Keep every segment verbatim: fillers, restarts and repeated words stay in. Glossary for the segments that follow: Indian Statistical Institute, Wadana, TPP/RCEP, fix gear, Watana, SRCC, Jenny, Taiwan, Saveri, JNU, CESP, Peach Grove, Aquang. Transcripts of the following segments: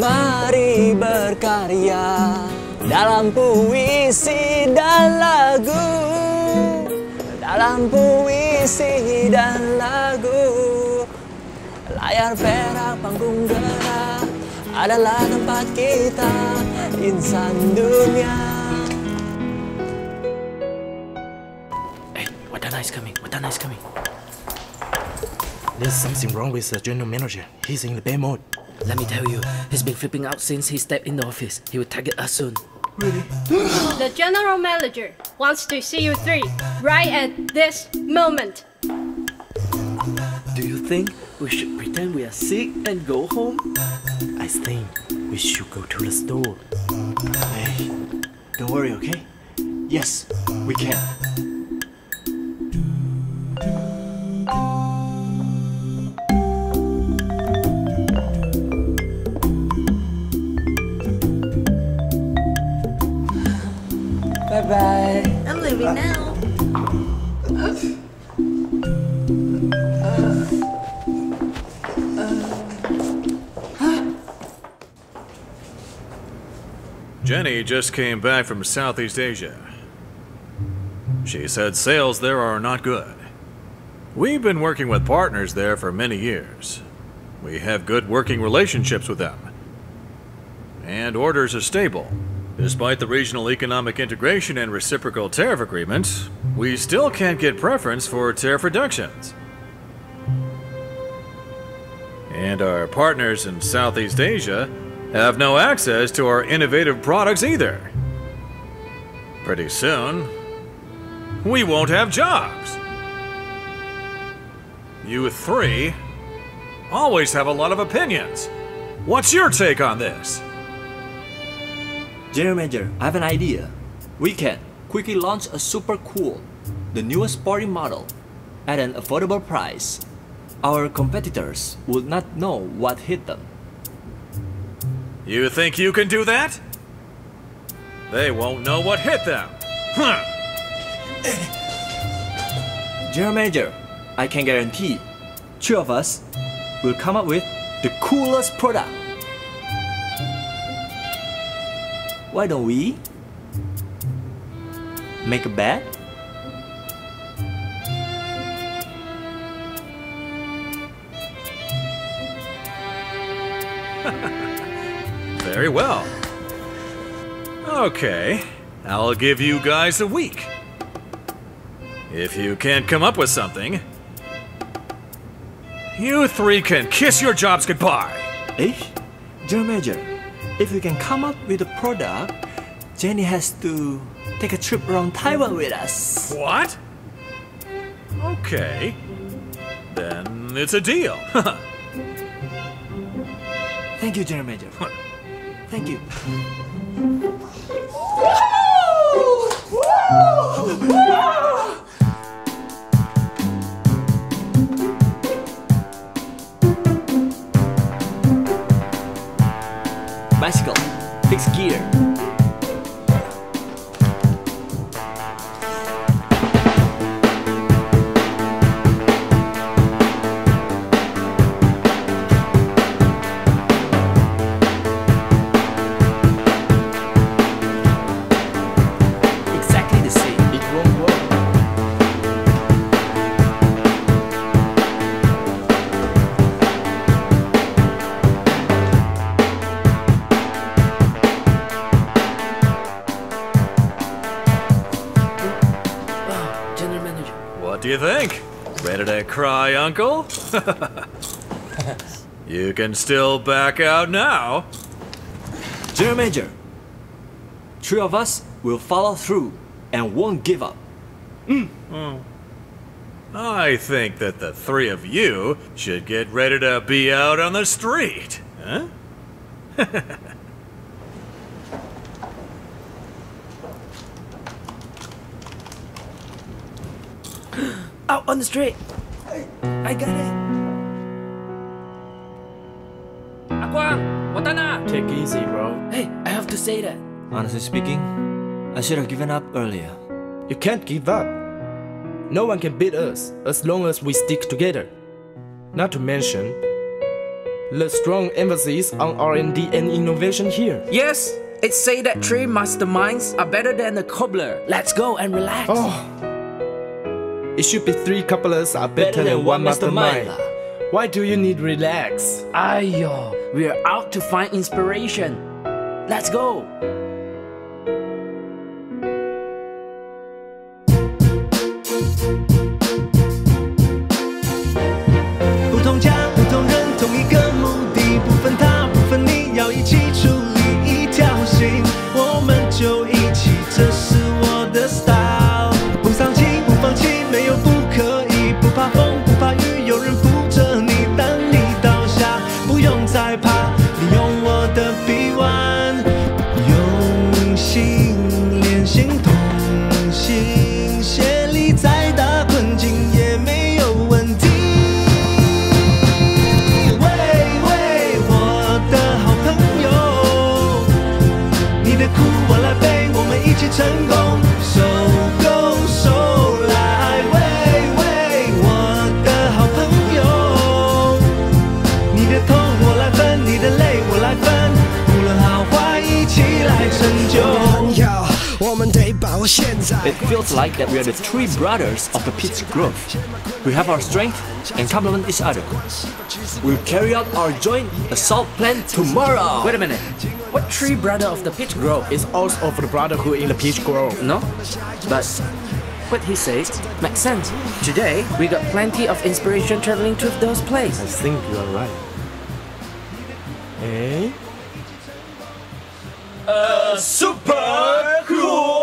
Mari berkarya dalam puisi dan lagu, dalam puisi dan lagu. Layar perak panggung gerak adalah tempat kita insan dunia. Hey, Wadana is coming. Wadana is coming. There's something wrong with the general manager. He's in the bad mood. Let me tell you, he's been flipping out since he stepped in the office. He will target us soon. Really? The general manager wants to see you three right at this moment. Do you think we should pretend we are sick and go home? I think we should go to the store. Hey, don't worry, okay? Yes, we can. Bye. I'm leaving uh, now. Uh, uh, uh, huh? Jenny just came back from Southeast Asia. She said sales there are not good. We've been working with partners there for many years. We have good working relationships with them. And orders are stable. Despite the regional economic integration and reciprocal tariff agreements, we still can't get preference for tariff reductions. And our partners in Southeast Asia have no access to our innovative products either. Pretty soon, we won't have jobs. You three always have a lot of opinions. What's your take on this? General Manager, I have an idea. We can quickly launch a super cool, the newest sporting model, at an affordable price. Our competitors will not know what hit them. You think you can do that? They won't know what hit them. Huh. General Manager, I can guarantee two of us will come up with the coolest product. Why don't we make a bet? Very well. Okay, I'll give you guys a week. If you can't come up with something, you three can kiss your jobs goodbye. Eh? General Manager, if you can come up with a product, Jenny has to take a trip around Taiwan with us. What? Okay. Then it's a deal. Thank you, General Manager. Thank you. Woo! Woo! Woo! Bicycle, fix gear. Exactly the same, it won't work. What do you think? Ready to cry, Uncle? You can still back out now. General Manager, three of us will follow through and won't give up. Mm. Mm. I think that the three of you should get ready to be out on the street. Huh? Out on the street. I, I got it. Aquang, Watana. Take it easy, bro. Hey, I have to say that. Honestly speaking, I should have given up earlier. You can't give up. No one can beat us as long as we stick together. Not to mention, the strong emphasis on R and D and innovation here. Yes, it say that three masterminds are better than a cobbler. Let's go and relax. Oh, it should be three cobblers are better, better than, than one mastermind. mastermind. Why do you need relax? Ayo, we are out to find inspiration. Let's go. It feels like that we are the three brothers of the Peach Grove. We have our strength and complement each other. We'll carry out our joint assault plan tomorrow. Wait a minute. What three brother of the Peach Grove is also of the brotherhood in the Peach Grove? No, but what he says makes sense. Today, we got plenty of inspiration traveling to those places. I think you are right. Eh? Uh, super cool!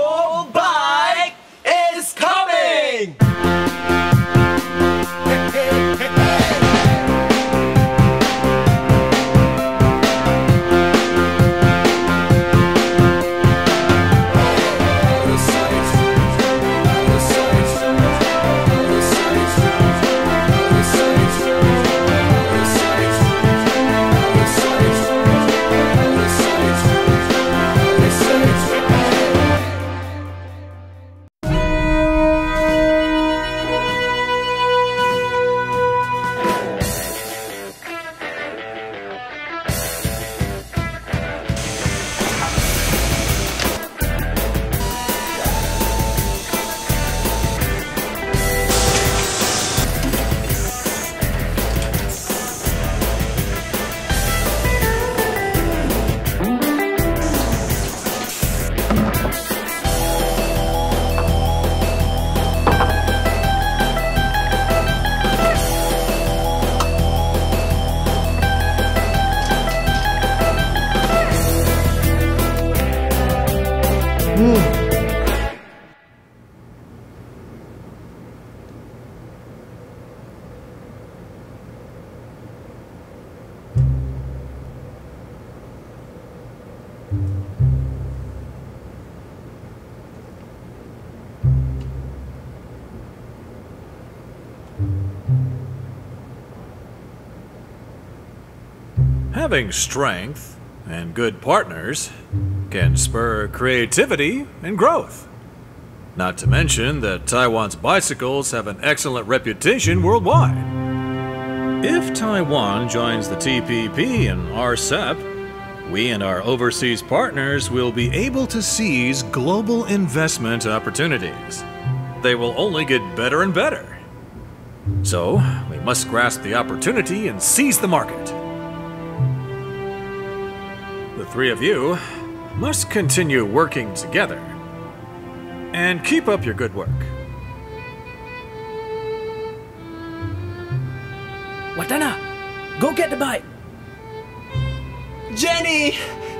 Having strength and good partners can spur creativity and growth. Not to mention that Taiwan's bicycles have an excellent reputation worldwide. If Taiwan joins the T P P and R C E P, we and our overseas partners will be able to seize global investment opportunities. They will only get better and better. So, we must grasp the opportunity and seize the market. The three of you must continue working together and keep up your good work. Watana, go get the bike. Jenny,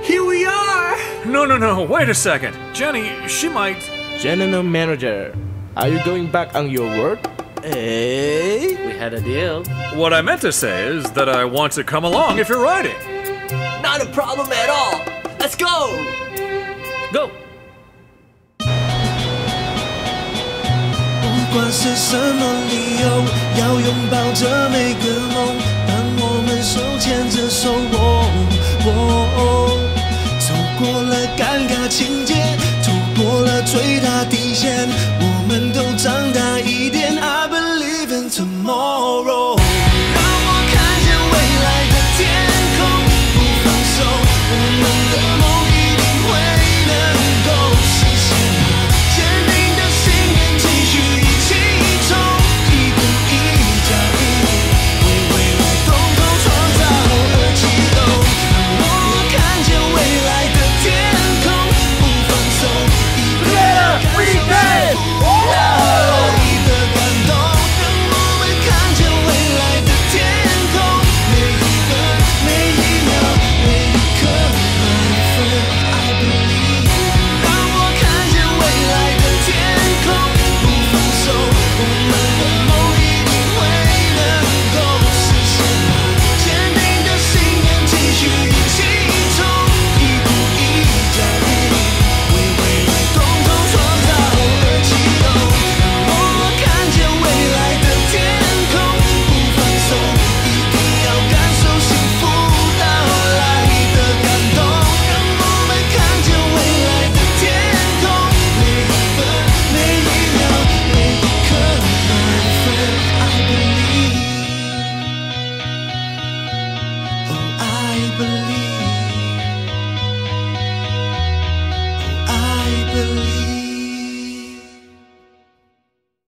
here we are. No, no, no, wait a second. Jenny, she might... General Manager, are you going back on your word? Hey, we had a deal. What I meant to say is that I want to come along if you're riding. Not a problem at all. Let's go. Go. 不管是什么理由，要拥抱着每个梦。当我们手牵着手，哦哦，走过了尴尬情节，突破了最大底线，我们都长大一点。I believe in tomorrow.